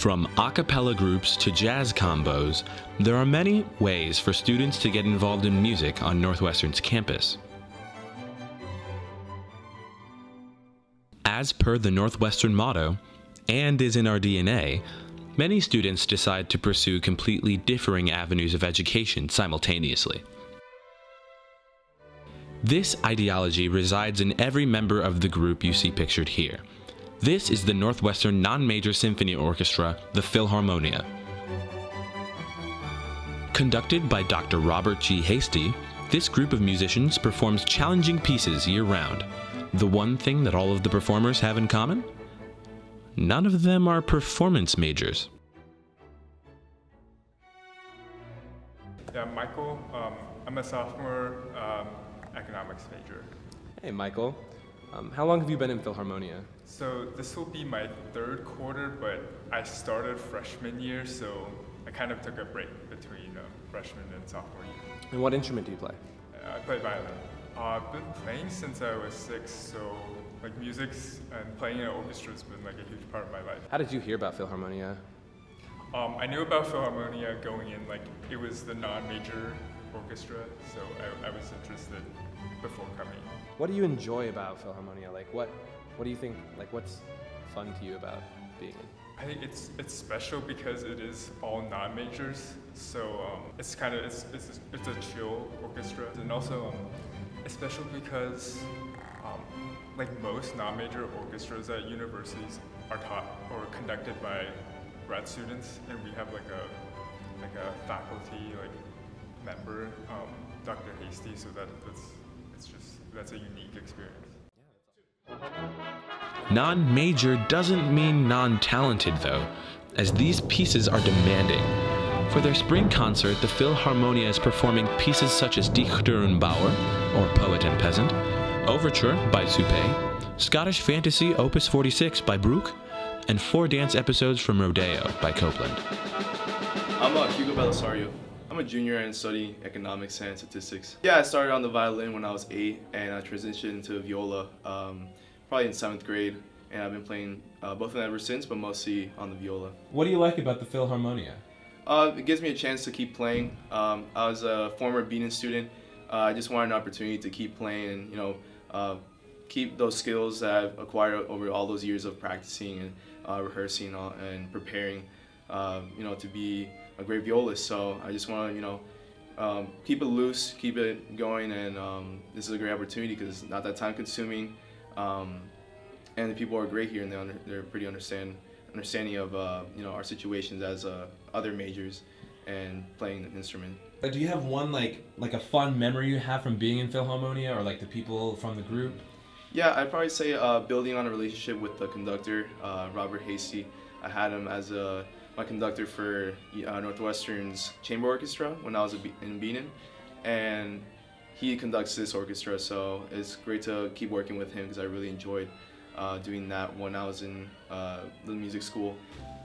From a cappella groups to jazz combos, there are many ways for students to get involved in music on Northwestern's campus. As per the Northwestern motto, and is in our DNA, many students decide to pursue completely differing avenues of education simultaneously. This ideology resides in every member of the group you see pictured here. This is the Northwestern Non-Major Symphony Orchestra, the Philharmonia. Conducted by Dr. Robert G. Hasty, this group of musicians performs challenging pieces year-round. The one thing that all of the performers have in common? None of them are performance majors. Yeah, Michael. I'm a sophomore. Economics major. Hey Michael, how long have you been in Philharmonia? So this will be my third quarter, but I started freshman year, so I kind of took a break between freshman and sophomore year. And what instrument do you play? I play violin. I've been playing since I was 6, so like music's and playing in an orchestra has been like a huge part of my life. How did you hear about Philharmonia? I knew about Philharmonia going in, like it was the non-major orchestra, so I was interested before coming. What do you enjoy about Philharmonia? Like, what do you think? Like, what's fun to you about being in? I think it's special because it is all non-majors, so it's kind of it's a chill orchestra, and also it's special because like most non-major orchestras at universities are taught or conducted by grad students, and we have like a faculty member, Dr. Hasty, so that's a unique experience. Non-major doesn't mean non-talented though, as these pieces are demanding. For their spring concert, the Philharmonia is performing pieces such as Dichter und Bauer, or Poet and Peasant, Overture by Suppé, Scottish Fantasy Opus 46 by Bruch, and 4 dance episodes from Rodeo by Copeland. I'm Hugo Bellasario. I'm a junior and study economics and statistics. Yeah, I started on the violin when I was 8, and I transitioned to viola probably in 7th grade, and I've been playing both of them ever since, but mostly on the viola. What do you like about the Philharmonia? It gives me a chance to keep playing. I was a former Bienen student. I just wanted an opportunity to keep playing and, you know, keep those skills that I've acquired over all those years of practicing and rehearsing and preparing, you know, to be a great violist. So I just want to, you know, keep it loose, keep it going, and this is a great opportunity because it's not that time consuming, and the people are great here, and they're pretty understanding of you know, our situations as other majors and playing an instrument. Do you have one like a fun memory you have from being in Philharmonia, or like the people from the group? Yeah, I'd probably say building on a relationship with the conductor, Robert Hasty. I had him as my conductor for Northwestern's chamber orchestra when I was in Bienen, and he conducts this orchestra, so it's great to keep working with him because I really enjoyed doing that when I was in the music school.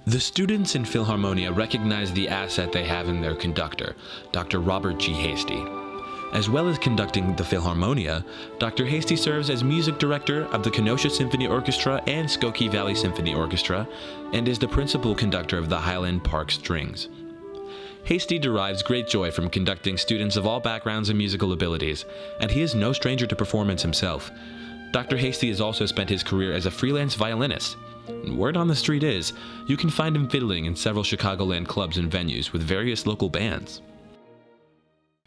The students in Philharmonia recognize the asset they have in their conductor, Dr. Robert G. Hasty. As well as conducting the Philharmonia, Dr. Hasty serves as music director of the Kenosha Symphony Orchestra and Skokie Valley Symphony Orchestra, and is the principal conductor of the Highland Park Strings. Hasty derives great joy from conducting students of all backgrounds and musical abilities, and he is no stranger to performance himself. Dr. Hasty has also spent his career as a freelance violinist. Word on the street is, you can find him fiddling in several Chicagoland clubs and venues with various local bands.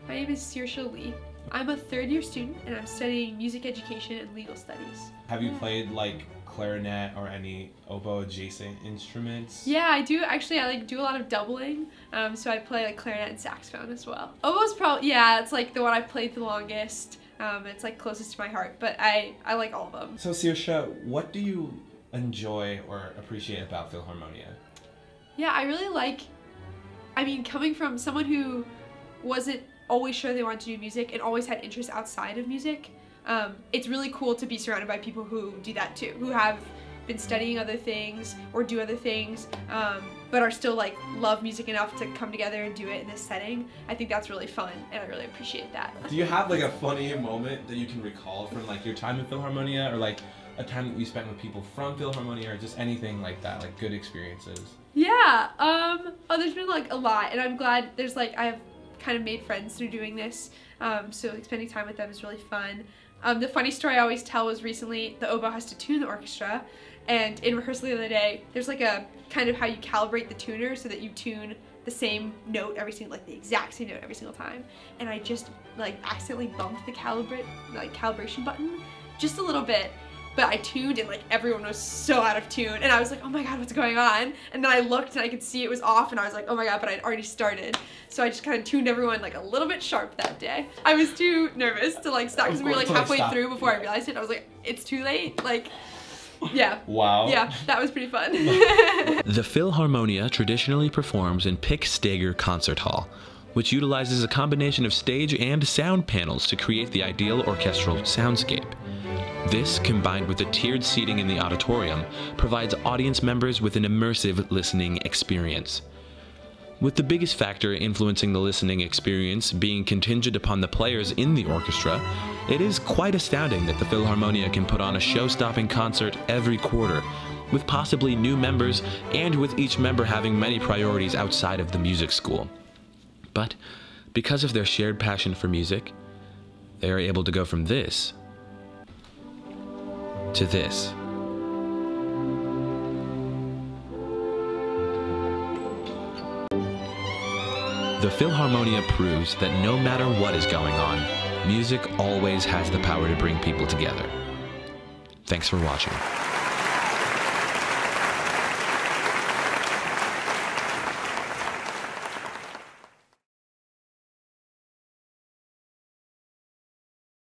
My name is Saoirse Lee. I'm a third-year student, and I'm studying music education and legal studies. Have you played like clarinet or any oboe-adjacent instruments? Yeah, I do. Actually, I do a lot of doubling, so I play like clarinet and saxophone as well. Oboe's probably, yeah, it's like the one I've played the longest. It's like closest to my heart, but I like all of them. So Saoirse, what do you enjoy or appreciate about Philharmonia? Yeah, I really like, I mean, coming from someone who wasn't always sure they wanted to do music and always had interests outside of music. It's really cool to be surrounded by people who do that too, who have been studying other things or do other things, but are still like love music enough to come together and do it in this setting. I think that's really fun, and I really appreciate that. Do you have like a funny moment that you can recall from like your time in Philharmonia, or like a time that you spent with people from Philharmonia, or just anything like that, like good experiences? Yeah, there's been like a lot, and I'm glad there's like, I've kind of made friends through doing this, so like spending time with them is really fun. The funny story I always tell was recently the oboe has to tune the orchestra, and in rehearsal the other day, there's like a kind of how you calibrate the tuner so that you tune the same note every single, like the exact same note every single time, and I just like accidentally bumped the calibration button just a little bit, but I tuned and like everyone was so out of tune, and I was like, oh my god, what's going on? And then I looked and I could see it was off, and I was like, oh my god, but I'd already started. So I just kind of tuned everyone like a little bit sharp that day. I was too nervous to like stop, because we were like halfway through before I realized it. I was like, it's too late, like, yeah. Wow. Yeah, that was pretty fun. The Philharmonia traditionally performs in Pick Steger Concert Hall, which utilizes a combination of stage and sound panels to create the ideal orchestral soundscape. This, combined with the tiered seating in the auditorium, provides audience members with an immersive listening experience. With the biggest factor influencing the listening experience being contingent upon the players in the orchestra, it is quite astounding that the Philharmonia can put on a show-stopping concert every quarter, with possibly new members and with each member having many priorities outside of the music school. But because of their shared passion for music, they are able to go from this to this. The Philharmonia proves that no matter what is going on, music always has the power to bring people together. Thanks for watching.